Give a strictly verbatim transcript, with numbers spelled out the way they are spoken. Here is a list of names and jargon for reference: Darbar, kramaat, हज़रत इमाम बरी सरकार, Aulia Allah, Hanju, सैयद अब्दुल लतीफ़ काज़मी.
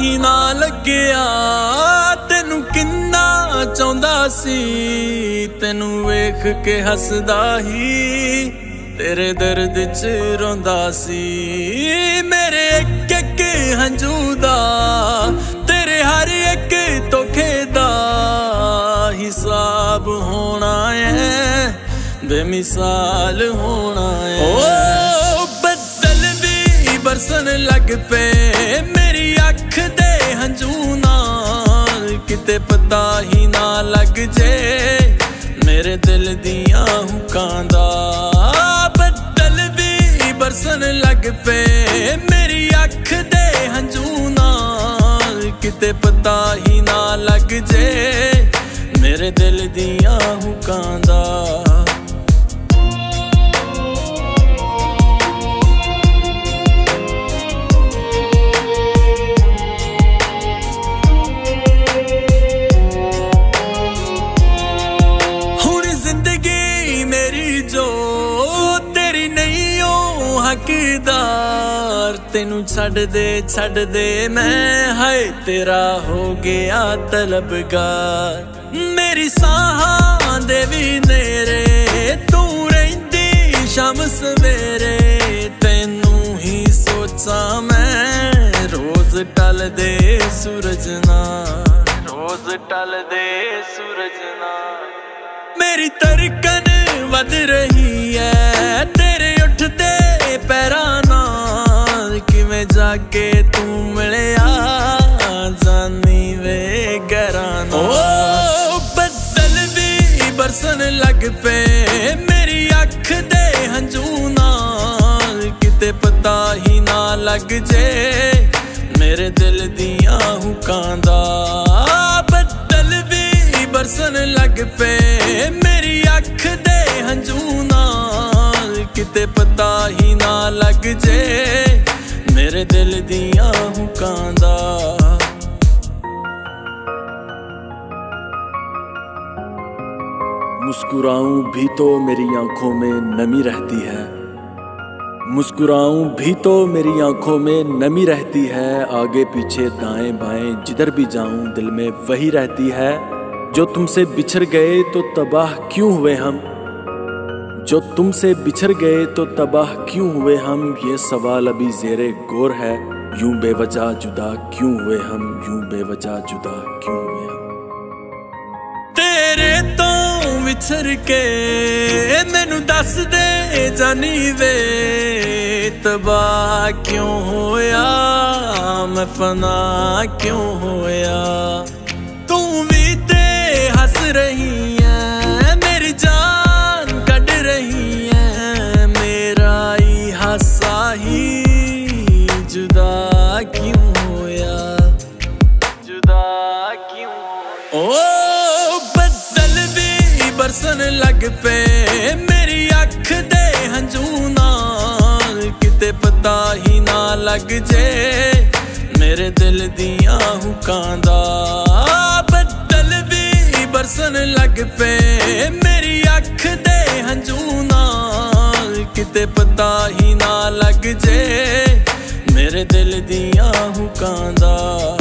ही ना लग्या तेनू किन्ना चाहुंदा सी, तेनू वेख के हसदा ही तेरे दर्द च रोंदा सी। मेरे एक एक हंजू दा तेरे हर एक धोखे दा हिसाब होना है, बेमिसाल होना है। ओ बदल भी बरसन लग पे मेरी अख दे हंजू नाल, किते पता ही ना लग जे मेरे दिल दियां हुकांदा। बदल भी बरसन लग पे मेरी अख दे हंजू नाल, किते पता ही ना लग जे मेरे दिल दियां हुकांदा। हकदार तेनू छड़ दे छड़ दे मैं हाय तेरा हो गया तलबगार। मेरी साहां दे वी नेरे तू रहिंदी शाम सवेरे, तेनू ही सोचा मैं रोज टल दे सूरज ना, रोज टल दे सूरज ना। मेरी धड़कन वध रही है तेरे उठते पैरां नाल, किवें जाके तू मिलिया जानी वे घरां नाल। ओ बदल भी बरसन लग पे मेरी अख दे हंजू नाल, किते पता ही ना लग जे मेरे दिल दियां हुकांदा। बदल भी बरसन लग पे मेरी अख दे हंजू नाल, किते पता ही ना लग जे मेरे दिल दियां हुकांदा। मुस्कुराऊं भी तो मेरी आंखों में नमी रहती है, मुस्कुराऊं भी तो मेरी आंखों में नमी रहती है। आगे पीछे दाएं बाएं जिधर भी जाऊं दिल में वही रहती है। जो तुमसे बिछड़ गए तो तबाह क्यों हुए हम, जो तुमसे बिछड़ गए तो तबाह क्यों हुए हम। ये सवाल अभी जेरे गौर है, यूं बेवजह जुदा क्यों हुए हम, यूं बेवजह जुदा क्यों हुए हम। तेरे तो बिछड़ के मैनू दस दे जानी वे, तबाह क्यों होया मैं फना क्यों होया। तू भी ते हंस रही है मेरी जान रही है, मेरा ही हासा ही जुदा क्यों होया, जुदा क्यों होया। ओ बदल भी बरसन लग पे मेरी अख दे हंजू नाल, किते पता ही ना लग जे मेरे दिल दियां हुकांदा। बदल भी बरसन लग पे मेरी अख दे हंजू नाल, किते पता ही ना लग जे मेरे दिल दियां हुकांदा।